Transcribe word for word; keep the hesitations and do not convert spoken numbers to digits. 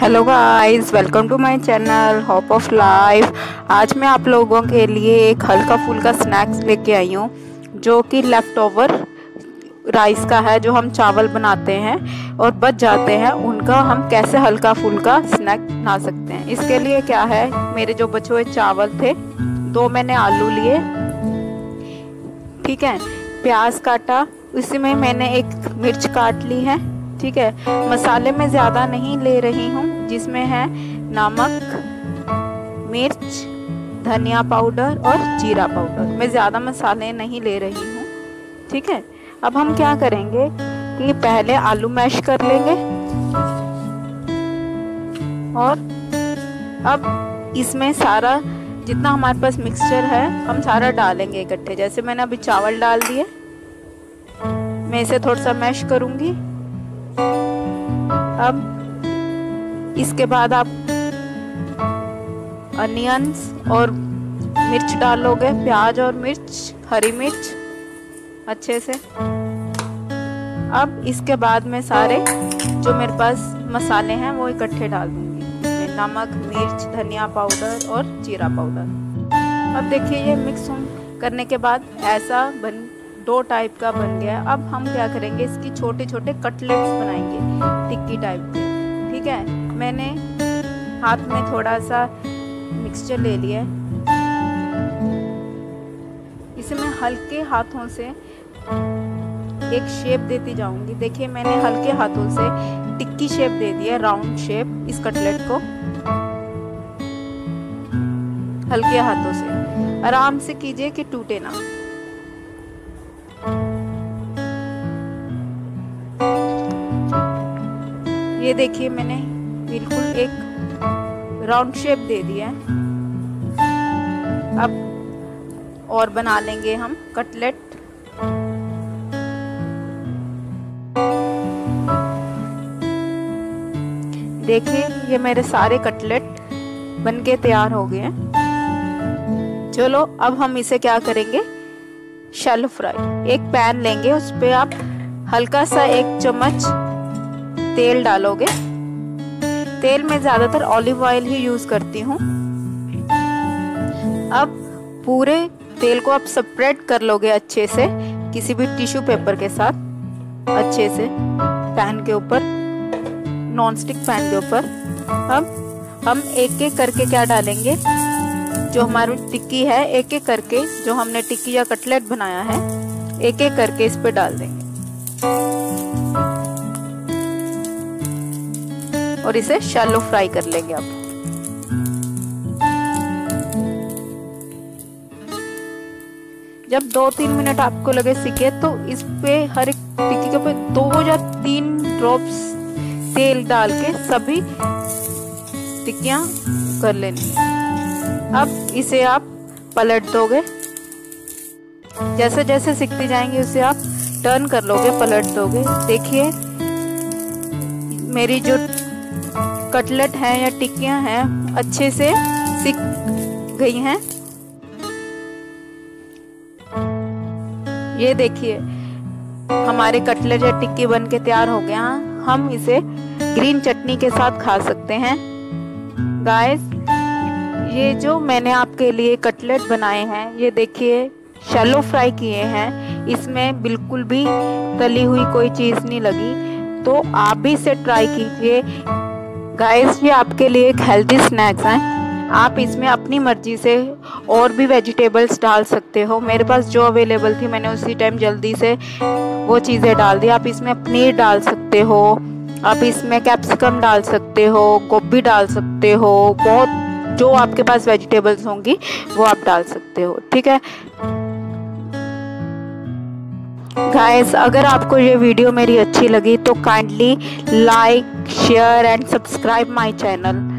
Hello guys, welcome to my channel hope of life. आज मैं आप लोगों के लिए एक हल्का फुल्का स्नैक्स लेके आई हूँ जो कि लेफ़्ट ओवर राइस का है, जो हम चावल बनाते हैं और बच जाते हैं, उनका हम कैसे हल्का फुल्का स्नैक बना सकते हैं। इसके लिए क्या है, मेरे जो बचे हुए चावल थे, दो मैंने आलू लिए, ठीक है, प्याज काटा, उसी में मैंने एक मिर्च काट ली है, ठीक है। मसाले में ज़्यादा नहीं ले रही हूँ, जिसमें है नमक, मिर्च, धनिया पाउडर और जीरा पाउडर। मैं ज़्यादा मसाले नहीं ले रही हूँ, ठीक है। अब हम क्या करेंगे कि पहले आलू मैश कर लेंगे और अब इसमें सारा जितना हमारे पास मिक्सचर है हम सारा डालेंगे इकट्ठे। जैसे मैंने अभी चावल डाल दिए, मैं इसे थोड़ा सा मैश करूँगी। अब इसके बाद आप अनियंस और मिर्च डालोगे, प्याज और मिर्च, हरी मिर्च अच्छे से। अब इसके बाद मैं सारे जो मेरे पास मसाले हैं वो इकट्ठे डाल दूंगी, इसमें नमक, मिर्च, धनिया पाउडर और जीरा पाउडर। अब देखिए ये मिक्स करने के बाद ऐसा बन दो टाइप का बन गया। अब हम क्या करेंगे, इसकी छोटे छोटे कटलेट्स बनाएंगे, टिक्की टाइप के, ठीक है। मैंने हाथ में थोड़ा सा मिक्सचर ले लिया, इसे मैं हल्के हाथों से एक शेप देती जाऊंगी। देखिए मैंने हल्के हाथों से टिक्की शेप दे दी है, राउंड शेप इस कटलेट को, हल्के हाथों से आराम से कीजिए कि टूटे ना। ये देखिए मैंने बिल्कुल एक राउंड शेप दे दिया है। अब और बना लेंगे हम कटलेट। देखिए ये मेरे सारे कटलेट बनके तैयार हो गए हैं। चलो अब हम इसे क्या करेंगे, शेलो फ्राई। एक पैन लेंगे, उस पे आप हल्का सा एक चम्मच तेल डालोगे। तेल में ज़्यादातर ऑलिव ऑयल ही यूज़ करती हूँ। अब पूरे तेल को आप सेपरेट कर लोगे अच्छे से, किसी भी टिश्यू पेपर के साथ अच्छे से, पैन के ऊपर, नॉन स्टिक पैन के ऊपर। अब हम एक एक करके क्या डालेंगे, जो हमारी टिक्की है, एक एक करके जो हमने टिक्की या कटलेट बनाया है, एक एक करके इस पे डाल देंगे और इसे शैलो फ्राई कर लेंगे। आप जब दो तीन मिनट आपको लगे सिके, तो इस पे हर एक टिक्की के ऊपर दो या तीन ड्रॉप्स तेल डाल के सभी टिक्कियां कर लेनी है। अब इसे आप पलट दोगे, जैसे जैसे सिकती जाएंगी उसे आप टर्न कर लोगे, पलट दोगे। देखिए मेरी जो कटलेट हैं या टिक्कियां हैं अच्छे से सिक गई हैं। ये देखिए हमारे कटलेट या टिक्की बन के तैयार हो गया। हम इसे ग्रीन चटनी के साथ खा सकते हैं। गाइस, ये जो मैंने आपके लिए कटलेट बनाए हैं, ये देखिए शैलो फ्राई किए हैं, इसमें बिल्कुल भी तली हुई कोई चीज़ नहीं लगी। तो आप भी इसे ट्राई कीजिए गाइस। ये आपके लिए एक हेल्दी स्नैक्स हैं, आप इसमें अपनी मर्जी से और भी वेजिटेबल्स डाल सकते हो। मेरे पास जो अवेलेबल थी मैंने उसी टाइम जल्दी से वो चीज़ें डाल दी। आप इसमें पनीर डाल सकते हो, आप इसमें कैप्सिकम डाल सकते हो, गोभी डाल सकते हो, बहुत जो आपके पास वेजिटेबल्स होंगी वो आप डाल सकते हो, ठीक है गाइस। अगर आपको ये वीडियो मेरी अच्छी लगी तो kindly like, share and subscribe my channel.